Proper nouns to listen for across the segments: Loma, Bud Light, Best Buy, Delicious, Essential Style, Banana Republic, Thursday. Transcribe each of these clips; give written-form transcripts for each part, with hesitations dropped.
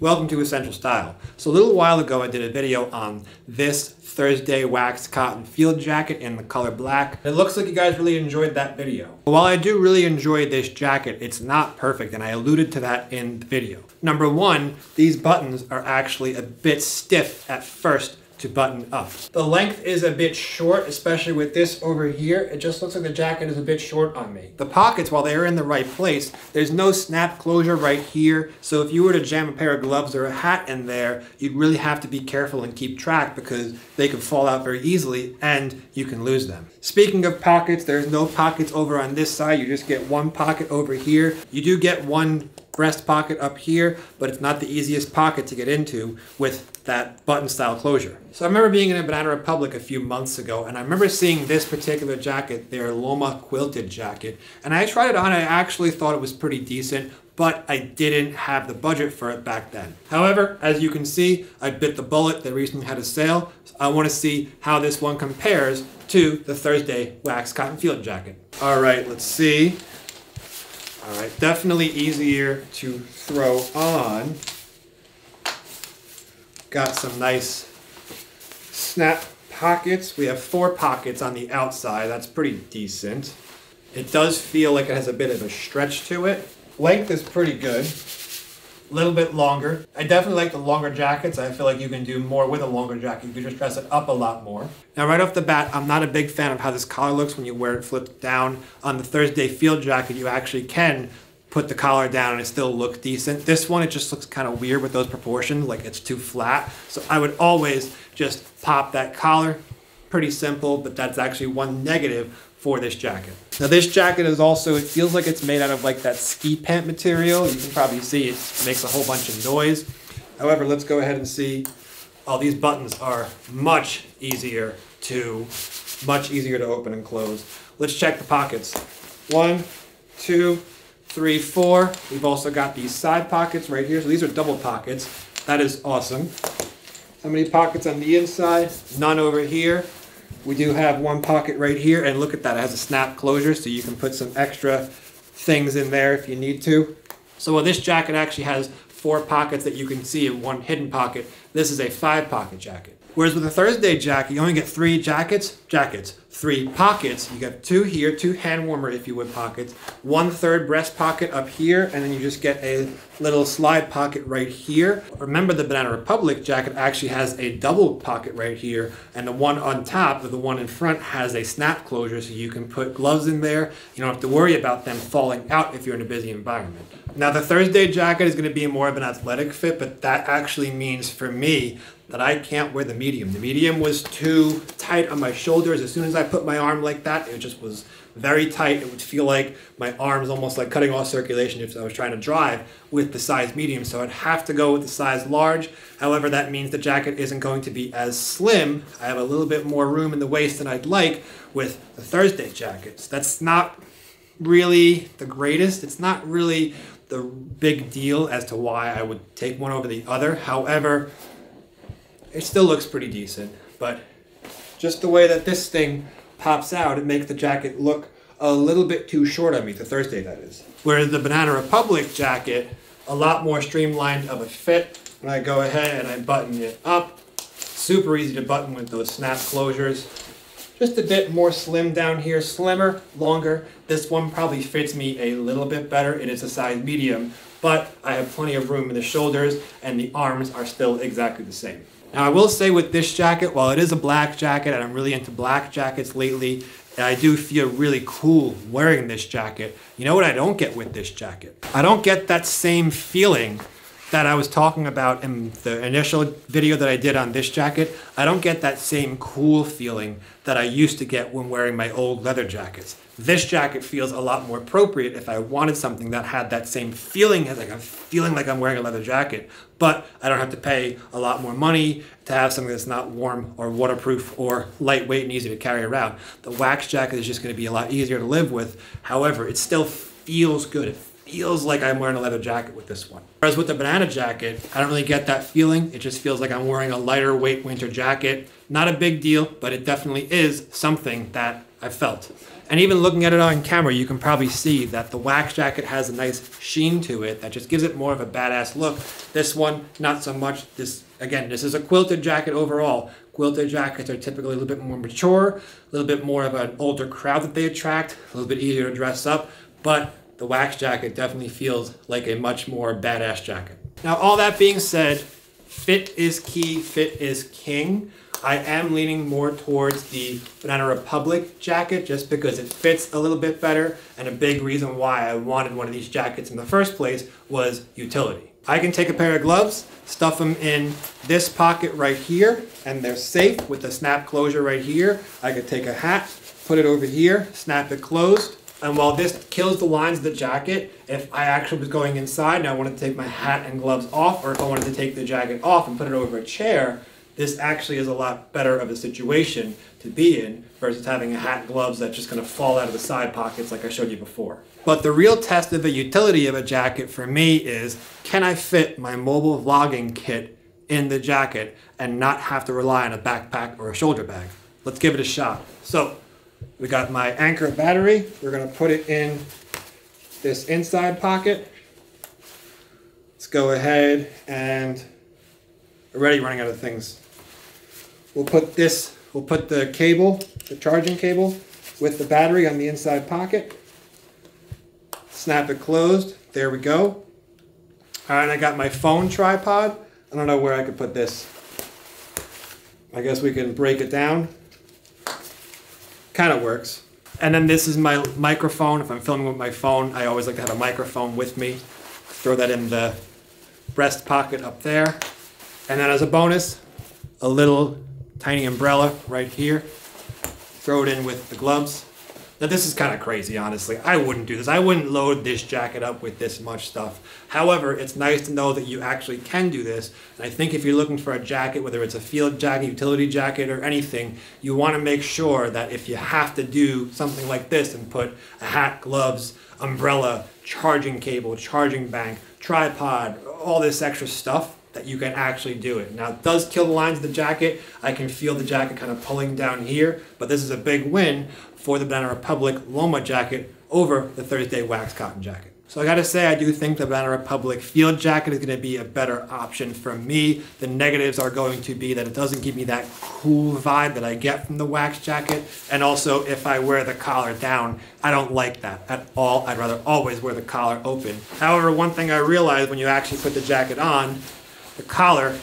Welcome to Essential Style. So a little while ago I did a video on this Thursday waxed cotton field jacket in the color black. It looks like you guys really enjoyed that video. While I do really enjoy this jacket, it's not perfect, and I alluded to that in the video. Number one, these buttons are actually a bit stiff at first to button up. The length is a bit short, especially with this over here. It just looks like the jacket is a bit short on me. The pockets, while they are in the right place, there's no snap closure right here. So if you were to jam a pair of gloves or a hat in there, you'd really have to be careful and keep track because they could fall out very easily and you can lose them. Speaking of pockets, there's no pockets over on this side. You just get one pocket over here. You do get one breast pocket up here, but it's not the easiest pocket to get into with that button style closure. So I remember being in a Banana Republic a few months ago, and I remember seeing this particular jacket, their Loma quilted jacket, and I tried it on. I actually thought it was pretty decent, but I didn't have the budget for it back then. However, as you can see, I bit the bullet. They recently had a sale. So I want to see how this one compares to the Thursday wax cotton field jacket. All right, let's see. All right, definitely easier to throw on. Got some nice snap pockets. We have four pockets on the outside. That's pretty decent. It does feel like it has a bit of a stretch to it. Length is pretty good. A little bit longer. I definitely like the longer jackets. I feel like you can do more with a longer jacket. You can just dress it up a lot more. Now, right off the bat, I'm not a big fan of how this collar looks when you wear it flipped down. On the Thursday field jacket, you actually can put the collar down and it still looks decent. This one, it just looks kind of weird with those proportions, like it's too flat. So I would always just pop that collar. Pretty simple, but that's actually one negative for this jacket. Now this jacket is also, it feels like it's made out of like that ski pant material. You can probably see it makes a whole bunch of noise. However, let's go ahead and see. Oh, these buttons are much easier to open and close. Let's check the pockets. 1, 2, 3, 4. We've also got these side pockets right here. So these are double pockets. That is awesome. How many pockets on the inside? None over here. We do have one pocket right here, and look at that, it has a snap closure, so you can put some extra things in there if you need to. So while this jacket actually has four pockets that you can see in one hidden pocket, this is a 5-pocket jacket. Whereas with a Thursday jacket, you only get 3 jackets, 3 pockets. You got 2 here, 2 hand warmer, if you would, pockets, 1/3 breast pocket up here, and then you just get a little slide pocket right here. Remember, the Banana Republic jacket actually has a double pocket right here, and the one on top of the one in front has a snap closure, so you can put gloves in there. You don't have to worry about them falling out if you're in a busy environment. Now, the Thursday jacket is going to be more of an athletic fit, but that actually means for me that I can't wear the medium. The medium was too tight on my shoulders. As soon as I put my arm like that, it just was very tight. It would feel like my arm's almost like cutting off circulation if I was trying to drive with the size medium. So I'd have to go with the size large. However, that means the jacket isn't going to be as slim. I have a little bit more room in the waist than I'd like with the Thursday jackets. That's not really the greatest. It's not really the big deal as to why I would take one over the other. However, it still looks pretty decent, but just the way that this thing pops out, it makes the jacket look a little bit too short on me, the Thursday that is. Whereas the Banana Republic jacket, a lot more streamlined of a fit. And I go ahead and I button it up. Super easy to button with those snap closures. Just a bit more slim down here, slimmer, longer. This one probably fits me a little bit better. It is a size medium, but I have plenty of room in the shoulders and the arms are still exactly the same. Now I will say with this jacket, while it is a black jacket, and I'm really into black jackets lately, I do feel really cool wearing this jacket. You know what I don't get with this jacket? I don't get that same feeling that I was talking about in the initial video that I did on this jacket. I don't get that same cool feeling that I used to get when wearing my old leather jackets. This jacket feels a lot more appropriate if I wanted something that had that same feeling as like I'm feeling like I'm wearing a leather jacket, but I don't have to pay a lot more money to have something that's not warm or waterproof or lightweight and easy to carry around. The wax jacket is just gonna be a lot easier to live with. However, it still feels good. It feels like I'm wearing a leather jacket with this one. Whereas with the Banana jacket, I don't really get that feeling. It just feels like I'm wearing a lighter weight winter jacket. Not a big deal, but it definitely is something that I felt. And even looking at it on camera, you can probably see that the wax jacket has a nice sheen to it that just gives it more of a badass look. This one, not so much. This, again, this is a quilted jacket overall. Quilted jackets are typically a little bit more mature, a little bit more of an older crowd that they attract, a little bit easier to dress up, but the wax jacket definitely feels like a much more badass jacket. Now, all that being said, fit is key, fit is king. I am leaning more towards the Banana Republic jacket just because it fits a little bit better, and a big reason why I wanted one of these jackets in the first place was utility. I can take a pair of gloves, stuff them in this pocket right here, and they're safe with the snap closure right here. I could take a hat, put it over here, snap it closed, and while this kills the lines of the jacket, if I actually was going inside and I wanted to take my hat and gloves off, or if I wanted to take the jacket off and put it over a chair, this actually is a lot better of a situation to be in versus having a hat and gloves that's just going to fall out of the side pockets like I showed you before. But the real test of the utility of a jacket for me is, can I fit my mobile vlogging kit in the jacket and not have to rely on a backpack or a shoulder bag? Let's give it a shot. So we got my Anchor battery. We're going to put it in this inside pocket. Let's go ahead and already running out of things. We'll put the cable, the charging cable, with the battery on the inside pocket. Snap it closed. There we go. All right, I got my phone tripod. I don't know where I could put this. I guess we can break it down. Kind of works. And then this is my microphone. If I'm filming with my phone, I always like to have a microphone with me. Throw that in the breast pocket up there. And then as a bonus, a little tiny umbrella right here. Throw it in with the gloves. Now this is kind of crazy, honestly. I wouldn't do this. I wouldn't load this jacket up with this much stuff. However, it's nice to know that you actually can do this. And I think if you're looking for a jacket, whether it's a field jacket, utility jacket, or anything, you want to make sure that if you have to do something like this and put a hat, gloves, umbrella, charging cable, charging bank, tripod, all this extra stuff, that you can actually do it. Now it does kill the lines of the jacket. I can feel the jacket kind of pulling down here, but this is a big win for the Banana Republic Loma jacket over the Thursday wax cotton jacket. So I gotta say, I do think the Banana Republic field jacket is gonna be a better option for me. The negatives are going to be that it doesn't give me that cool vibe that I get from the wax jacket. And also, if I wear the collar down, I don't like that at all. I'd rather always wear the collar open. However, one thing I realized when you actually put the jacket on, the collar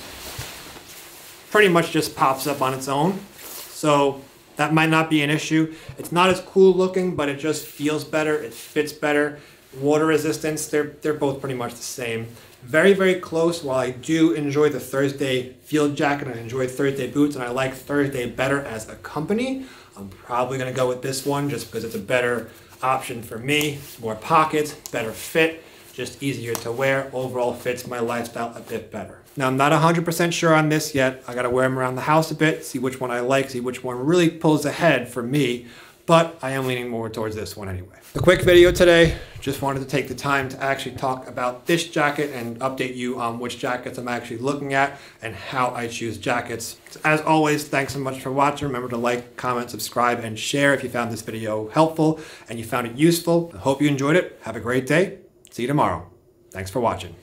pretty much just pops up on its own, so that might not be an issue. It's not as cool looking, but it just feels better, it fits better. Water resistance, they're both pretty much the same. Very, very close. While I do enjoy the Thursday field jacket, I enjoy Thursday boots, and I like Thursday better as a company, I'm probably gonna go with this one just because it's a better option for me. More pockets, better fit, just easier to wear, overall fits my lifestyle a bit better. Now I'm not 100% sure on this yet. I gotta wear them around the house a bit, see which one I like, see which one really pulls ahead for me, but I am leaning more towards this one anyway. A quick video today, just wanted to take the time to actually talk about this jacket and update you on which jackets I'm actually looking at and how I choose jackets. As always, thanks so much for watching. Remember to like, comment, subscribe, and share if you found this video helpful and you found it useful. I hope you enjoyed it. Have a great day. See you tomorrow. Thanks for watching.